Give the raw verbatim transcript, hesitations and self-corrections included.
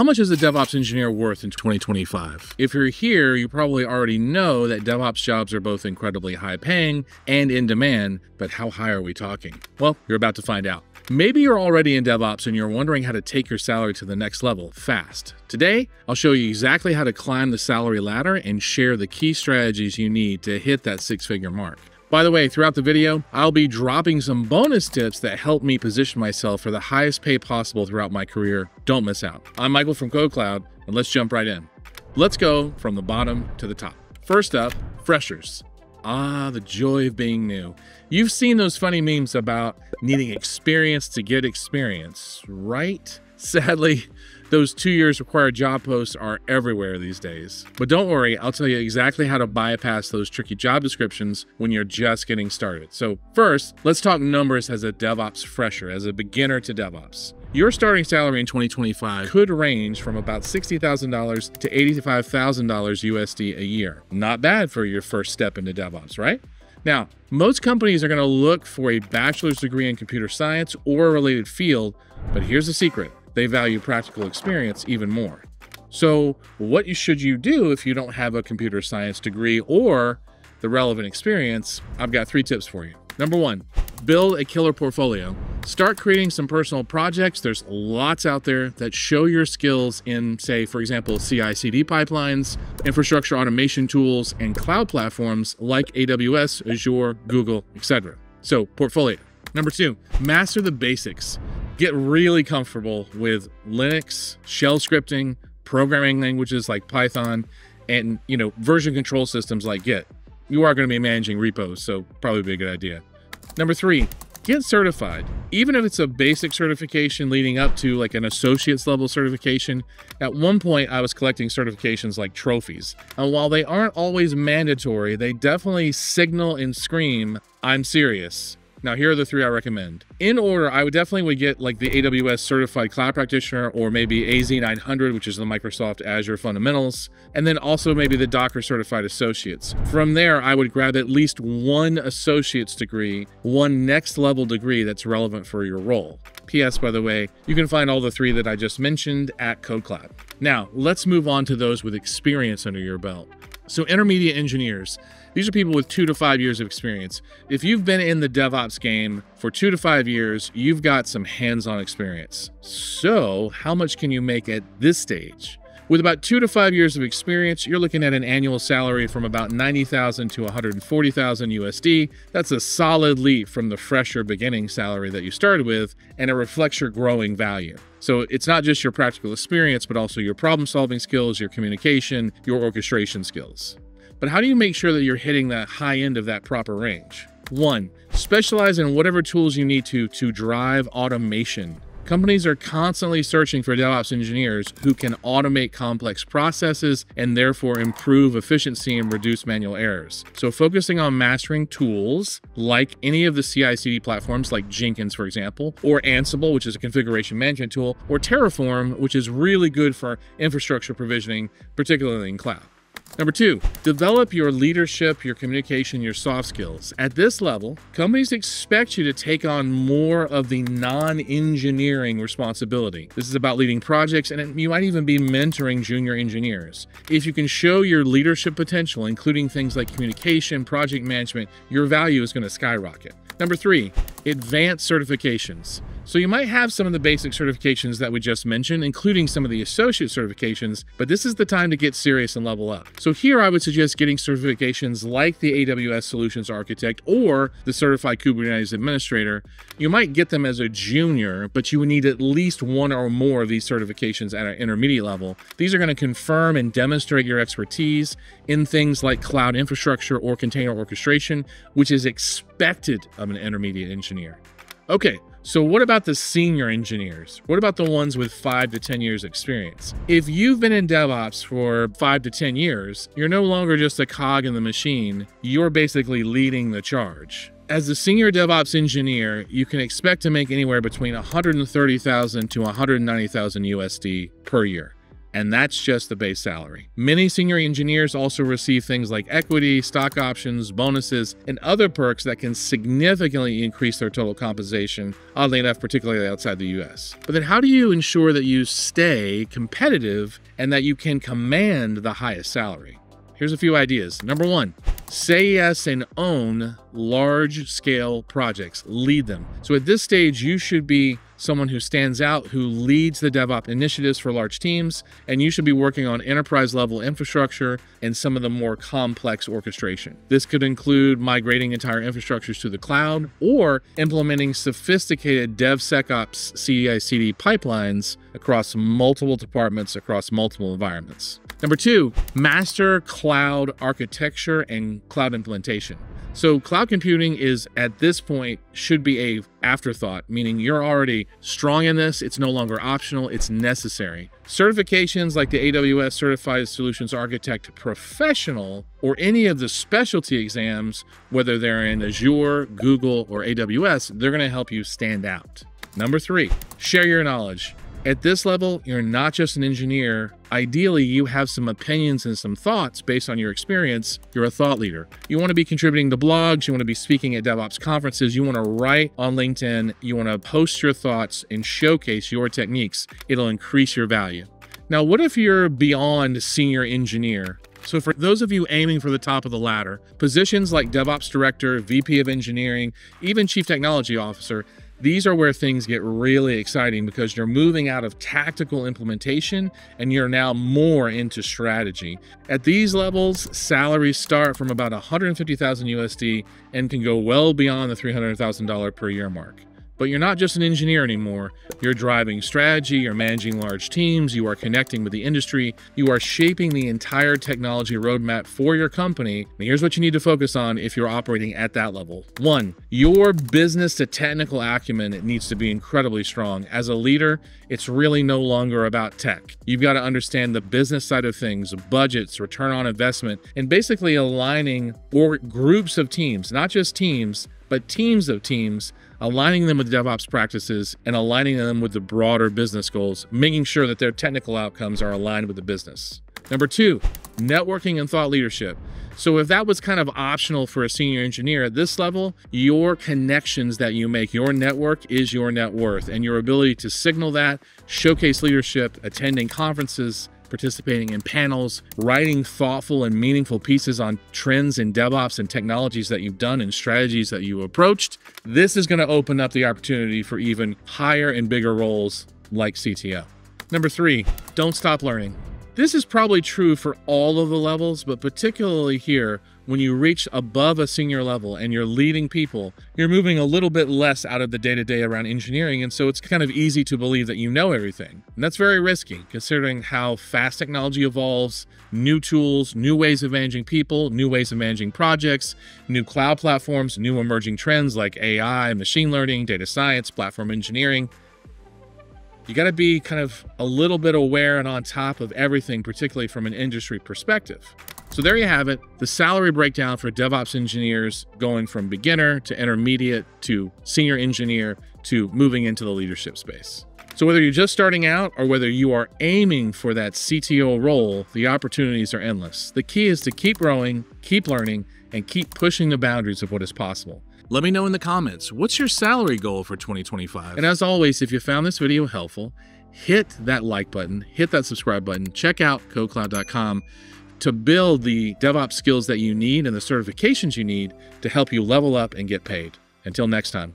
how much is a DevOps engineer worth in twenty twenty-five? If you're here, you probably already know that DevOps jobs are both incredibly high paying and in demand, but how high are we talking? Well, you're about to find out. Maybe you're already in DevOps and you're wondering how to take your salary to the next level fast. Today, I'll show you exactly how to climb the salary ladder and share the key strategies you need to hit that six-figure mark. By the way, throughout the video, I'll be dropping some bonus tips that help me position myself for the highest pay possible throughout my career. Don't miss out. I'm Michael from KodeKloud, and let's jump right in. Let's go from the bottom to the top. First up, freshers. Ah, the joy of being new. You've seen those funny memes about needing experience to get experience, right? Sadly, those two years required job posts are everywhere these days. But don't worry, I'll tell you exactly how to bypass those tricky job descriptions when you're just getting started. So first, let's talk numbers as a DevOps fresher, as a beginner to DevOps. Your starting salary in twenty twenty-five could range from about sixty thousand dollars to eighty-five thousand dollars U S D a year. Not bad for your first step into DevOps, right? Now, most companies are going to look for a bachelor's degree in computer science or a related field, but here's the secret. They value practical experience even more. So what should you do if you don't have a computer science degree or the relevant experience? I've got three tips for you. Number one, build a killer portfolio. Start creating some personal projects. There's lots out there that show your skills in, say, for example, C I C D pipelines, infrastructure automation tools, and cloud platforms like A W S, Azure, Google, et cetera. So portfolio. Number two, master the basics. Get really comfortable with Linux, shell scripting, programming languages like Python, and you know version control systems like Git. You are going to be managing repos, so probably be a good idea. Number three, get certified. Even if it's a basic certification leading up to like an associate's level certification, at one point I was collecting certifications like trophies. And while they aren't always mandatory, they definitely signal and scream, I'm serious. Now, here are the three I recommend. In order, I would definitely would get like the A W S Certified Cloud Practitioner or maybe A Z nine hundred, which is the Microsoft Azure Fundamentals, and then also maybe the Docker Certified Associates. From there, I would grab at least one associate's degree, one next level degree that's relevant for your role. P S By the way, you can find all the three that I just mentioned at KodeKloud. Now, let's move on to those with experience under your belt. So intermediate engineers, these are people with two to five years of experience. If you've been in the DevOps game for two to five years, you've got some hands-on experience. So how much can you make at this stage? With about two to five years of experience, you're looking at an annual salary from about ninety thousand dollars to one hundred forty thousand dollars U S D. That's a solid leap from the fresher beginning salary that you started with, and it reflects your growing value. So it's not just your practical experience, but also your problem-solving skills, your communication, your orchestration skills. But how do you make sure that you're hitting that high end of that proper range? One, specialize in whatever tools you need to to drive automation. Companies are constantly searching for DevOps engineers who can automate complex processes and therefore improve efficiency and reduce manual errors. So focusing on mastering tools like any of the C I C D platforms like Jenkins, for example, or Ansible, which is a configuration management tool, or Terraform, which is really good for infrastructure provisioning, particularly in cloud. Number two, develop your leadership, your communication, your soft skills. At this level, companies expect you to take on more of the non-engineering responsibility. This is about leading projects, and it, you might even be mentoring junior engineers. If you can show your leadership potential, including things like communication, project management, your value is going to skyrocket. Number three, advanced certifications. So you might have some of the basic certifications that we just mentioned, including some of the associate certifications, but this is the time to get serious and level up. So here I would suggest getting certifications like the A W S Solutions Architect or the Certified Kubernetes Administrator. You might get them as a junior, but you would need at least one or more of these certifications at an intermediate level. These are going to confirm and demonstrate your expertise in things like cloud infrastructure or container orchestration, which is expected of an intermediate engineer. Okay, so what about the senior engineers? What about the ones with five to ten years experience? If you've been in DevOps for five to ten years, you're no longer just a cog in the machine. You're basically leading the charge. As a senior DevOps engineer, you can expect to make anywhere between one hundred thirty thousand to one hundred ninety thousand U S D per year. And that's just the base salary. Many senior engineers also receive things like equity, stock options, bonuses, and other perks that can significantly increase their total compensation, oddly enough, particularly outside the U S. But then how do you ensure that you stay competitive and that you can command the highest salary? Here's a few ideas. Number one, say yes and own large-scale projects. Lead them. So at this stage, you should be someone who stands out, who leads the DevOps initiatives for large teams, and you should be working on enterprise-level infrastructure and some of the more complex orchestration. This could include migrating entire infrastructures to the cloud or implementing sophisticated DevSecOps C I C D pipelines across multiple departments, across multiple environments. Number two, master cloud architecture and cloud implementation. So cloud computing is, at this point, should be a afterthought, meaning you're already strong in this. It's no longer optional. It's necessary. Certifications like the A W S Certified Solutions Architect Professional or any of the specialty exams, whether they're in Azure, Google, or A W S, they're going to help you stand out. Number three, share your knowledge. At this level, you're not just an engineer. Ideally, you have some opinions and some thoughts based on your experience. You're a thought leader. You want to be contributing to blogs. You want to be speaking at DevOps conferences. You want to write on LinkedIn. You want to post your thoughts and showcase your techniques. It'll increase your value. Now, what if you're beyond senior engineer? So for those of you aiming for the top of the ladder, positions like DevOps Director, V P of Engineering, even Chief Technology Officer, these are where things get really exciting because you're moving out of tactical implementation and you're now more into strategy. At these levels, salaries start from about one hundred fifty thousand U S D and can go well beyond the three hundred thousand dollars per year mark. But you're not just an engineer anymore. You're driving strategy, you're managing large teams, you are connecting with the industry, you are shaping the entire technology roadmap for your company. And here's what you need to focus on if you're operating at that level. One, your business to technical acumen, it needs to be incredibly strong. As a leader, it's really no longer about tech. You've got to understand the business side of things, budgets, return on investment, and basically aligning or groups of teams, not just teams, but teams of teams, aligning them with DevOps practices and aligning them with the broader business goals, making sure that their technical outcomes are aligned with the business. Number two, networking and thought leadership. So if that was kind of optional for a senior engineer at this level, your connections that you make, your network is your net worth, and your ability to signal that, showcase leadership, attending conferences, participating in panels, writing thoughtful and meaningful pieces on trends in DevOps and technologies that you've done and strategies that you approached. This is going to open up the opportunity for even higher and bigger roles like C T O. Number three, don't stop learning. This is probably true for all of the levels, but particularly here, when you reach above a senior level and you're leading people, you're moving a little bit less out of the day-to-day around engineering. And so it's kind of easy to believe that you know everything. And that's very risky considering how fast technology evolves, new tools, new ways of managing people, new ways of managing projects, new cloud platforms, new emerging trends like A I, machine learning, data science, platform engineering. You got to be kind of a little bit aware and on top of everything, particularly from an industry perspective. So there you have it, the salary breakdown for DevOps engineers going from beginner to intermediate to senior engineer to moving into the leadership space. So whether you're just starting out or whether you are aiming for that C T O role, the opportunities are endless. The key is to keep growing, keep learning, and keep pushing the boundaries of what is possible. Let me know in the comments, what's your salary goal for twenty twenty-five? And as always, if you found this video helpful, hit that like button, hit that subscribe button, check out Code Cloud dot com to build the DevOps skills that you need and the certifications you need to help you level up and get paid. Until next time.